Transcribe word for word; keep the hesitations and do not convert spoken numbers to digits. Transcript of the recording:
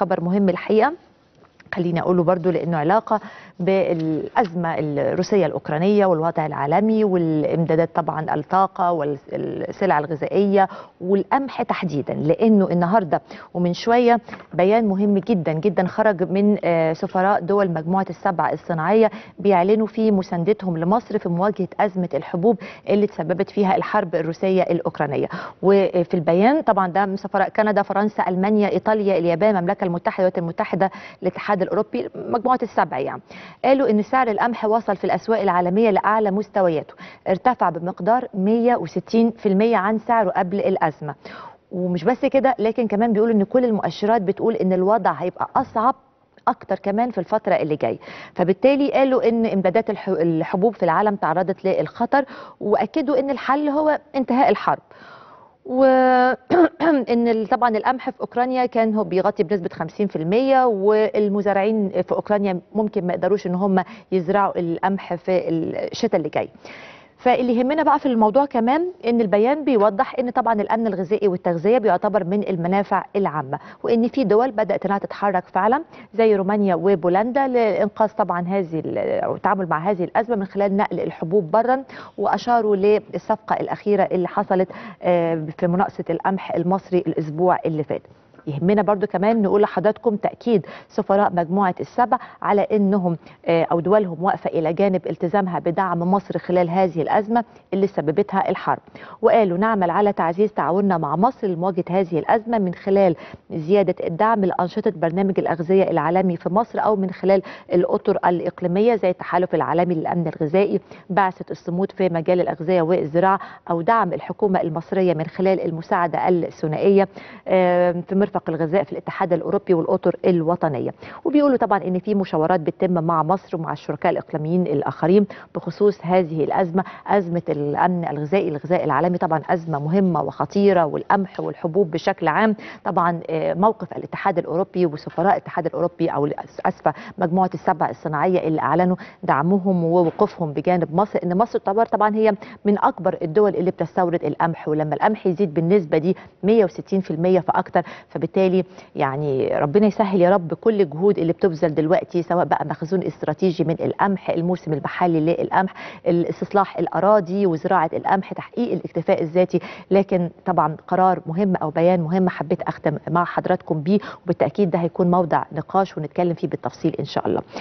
خبر مهم الحقيقة، خليني أقوله برضو لأنه علاقة بالأزمة الروسية الأوكرانية والوضع العالمي والإمدادات طبعا الطاقة والسلع الغذائية والقمح تحديدا، لأنه النهاردة ومن شوية بيان مهم جدا جدا خرج من سفراء دول مجموعة السبع الصناعية بيعلنوا فيه مساندتهم لمصر في مواجهة أزمة الحبوب اللي تسببت فيها الحرب الروسية الأوكرانية. وفي البيان طبعا ده من سفراء كندا، فرنسا، ألمانيا، إيطاليا، اليابان، المملكة المتحدة، الولايات المتحدة، الاتحاد الأوروبي، مجموعة السبع يعني. قالوا إن سعر القمح وصل في الأسواق العالمية لأعلى مستوياته، ارتفع بمقدار مئة وستين بالمئة عن سعره قبل الأزمة. ومش بس كده، لكن كمان بيقولوا إن كل المؤشرات بتقول إن الوضع هيبقى أصعب أكتر كمان في الفترة اللي جاي. فبالتالي قالوا إن إمدادات الحبوب في العالم تعرضت للخطر، وأكدوا إن الحل هو انتهاء الحرب. وان طبعا القمح في اوكرانيا كان هو بيغطي بنسبه خمسين بالمئة، والمزارعين في اوكرانيا ممكن ما يقدروش ان هم يزرعوا القمح في الشتاء اللي جاي. فاللي يهمنا بقى في الموضوع كمان ان البيان بيوضح ان طبعا الامن الغذائي والتغذيه بيعتبر من المنافع العامه، وان في دول بدات انها تتحرك فعلا زي رومانيا وبولندا لانقاذ طبعا هذه او التعامل مع هذه الازمه من خلال نقل الحبوب برا، واشاروا للصفقه الاخيره اللي حصلت في مناقصه القمح المصري الاسبوع اللي فات. يهمنا برضو كمان نقول لحضراتكم تأكيد سفراء مجموعة السبع على أنهم أو دولهم واقفة إلى جانب التزامها بدعم مصر خلال هذه الأزمة اللي سببتها الحرب. وقالوا نعمل على تعزيز تعاوننا مع مصر لمواجهة هذه الأزمة من خلال زيادة الدعم لأنشطة برنامج الأغذية العالمي في مصر، أو من خلال الأطر الإقليمية زي التحالف العالمي للأمن الغذائي، بعثة الصمود في مجال الأغذية والزراعة، أو دعم الحكومة المصرية من خلال المساعدة الثنائية في مرفق الغذاء في الاتحاد الأوروبي والأطر الوطنية. وبيقولوا طبعا ان في مشاورات بتتم مع مصر ومع الشركاء الإقليميين الآخرين بخصوص هذه الأزمة، أزمة الأمن الغذائي الغذاء العالمي، طبعا أزمة مهمة وخطيرة، والقمح والحبوب بشكل عام. طبعا موقف الاتحاد الأوروبي وسفراء الاتحاد الأوروبي او اسفه مجموعة السبع الصناعية اللي اعلنوا دعمهم ووقوفهم بجانب مصر، ان مصر تعتبر طبعا هي من اكبر الدول اللي بتستورد القمح، ولما القمح يزيد بالنسبة دي مئة وستين بالمئة فاكتر، بالتالي يعني ربنا يسهل يا رب كل الجهود اللي بتبذل دلوقتي، سواء بقى مخزون استراتيجي من القمح، الموسم المحلي للقمح، استصلاح الاراضي وزراعه القمح، تحقيق الاكتفاء الذاتي. لكن طبعا قرار مهم او بيان مهم حبيت اختم مع حضراتكم بيه، وبالتاكيد ده هيكون موضع نقاش ونتكلم فيه بالتفصيل ان شاء الله.